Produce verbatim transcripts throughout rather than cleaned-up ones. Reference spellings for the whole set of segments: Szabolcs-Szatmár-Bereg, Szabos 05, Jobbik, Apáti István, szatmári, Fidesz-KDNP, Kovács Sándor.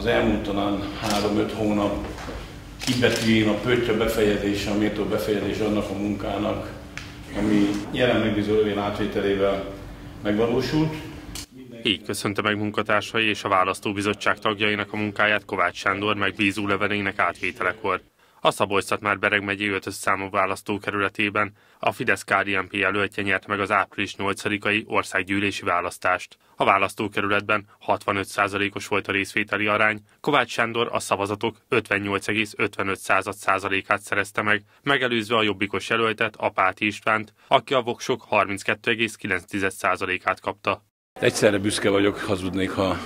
az elmúlt talán három-öt hónap kibetűjén a pöttyö befejezése, a méltó befejezése annak a munkának, ami jelen megbízó rövén átvételével megvalósult. Így köszönte meg munkatársai és a választóbizottság tagjainak a munkáját Kovács Sándor megbízó levelének átvételekor. A Szabolcs-Szatmár-Bereg megyei ötös számú választókerületében a Fidesz-ká dé en pé jelöltje nyerte meg az április nyolcadikai országgyűlési választást. A választókerületben hatvanöt százalékos volt a részvételi arány, Kovács Sándor a szavazatok ötvennyolc egész ötvenöt százalékát szerezte meg, megelőzve a jobbikos jelöltet, Apáti Istvánt, aki a voksok harminckettő egész kilenc százalékát kapta. Egyszerre büszke vagyok, hazudnék, ha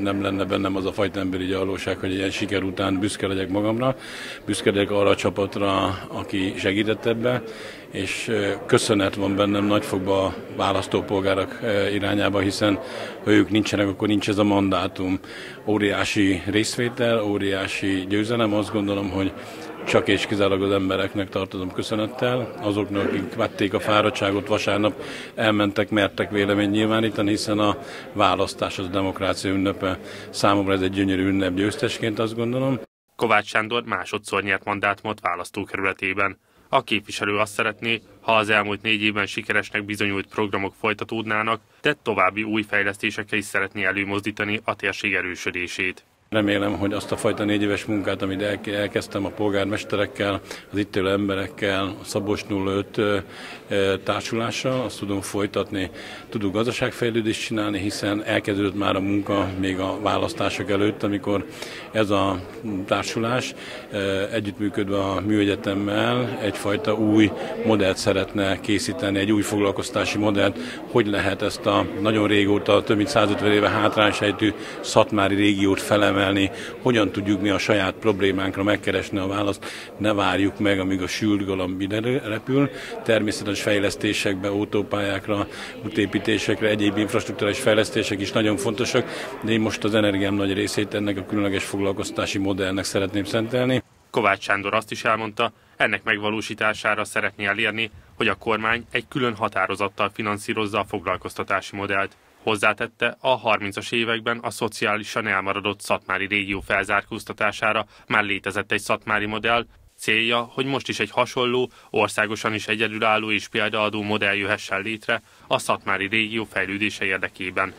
nem lenne bennem az a fajta emberi gyarlóság, hogy egy ilyen siker után büszke legyek magamra, büszke legyek arra a csapatra, aki segített ebbe, és köszönet van bennem nagyfokban a választópolgárok irányába, hiszen ha ők nincsenek, akkor nincs ez a mandátum. Óriási részvétel, óriási győzelem, azt gondolom, hogy csak és kizárólag az embereknek tartozom köszönettel, azoknak, akik vették a fáradtságot vasárnap, elmentek, mertek véleményt nyilvánítani, hiszen a választás az a demokrácia ünnepe. Számomra ez egy gyönyörű ünnep, győztesként azt gondolom. Kovács Sándor másodszor nyert mandátumot választókerületében. A képviselő azt szeretné, ha az elmúlt négy évben sikeresnek bizonyult programok folytatódnának, de további új fejlesztésekkel is szeretné előmozdítani a térség erősödését. Remélem, hogy azt a fajta négy éves munkát, amit elkezdtem a polgármesterekkel, az itt élő emberekkel, a Szabos nulla öt társulással, azt tudom folytatni. Tudunk gazdaságfejlődést csinálni, hiszen elkezdődött már a munka még a választások előtt, amikor ez a társulás együttműködve a műegyetemmel egyfajta új modellt szeretne készíteni, egy új foglalkoztási modellt, hogy lehet ezt a nagyon régóta, több mint százötven éve hátrányos helyzetű szatmári régiót felemelni, hogyan tudjuk mi a saját problémánkra megkeresni a választ, ne várjuk meg, amíg a sült galamb ide repül. Természetes fejlesztésekbe, autópályákra, útépítésekre, egyéb infrastruktúrális fejlesztések is nagyon fontosak, de én most az energiám nagy részét ennek a különleges foglalkoztási modellnek szeretném szentelni. Kovács Sándor azt is elmondta, ennek megvalósítására szeretné elérni, hogy a kormány egy külön határozattal finanszírozza a foglalkoztatási modellt. Hozzátette, a harmincas években a szociálisan elmaradott szatmári régió felzárkóztatására már létezett egy szatmári modell, célja, hogy most is egy hasonló, országosan is egyedülálló és példaadó modell jöhessen létre a szatmári régió fejlődése érdekében.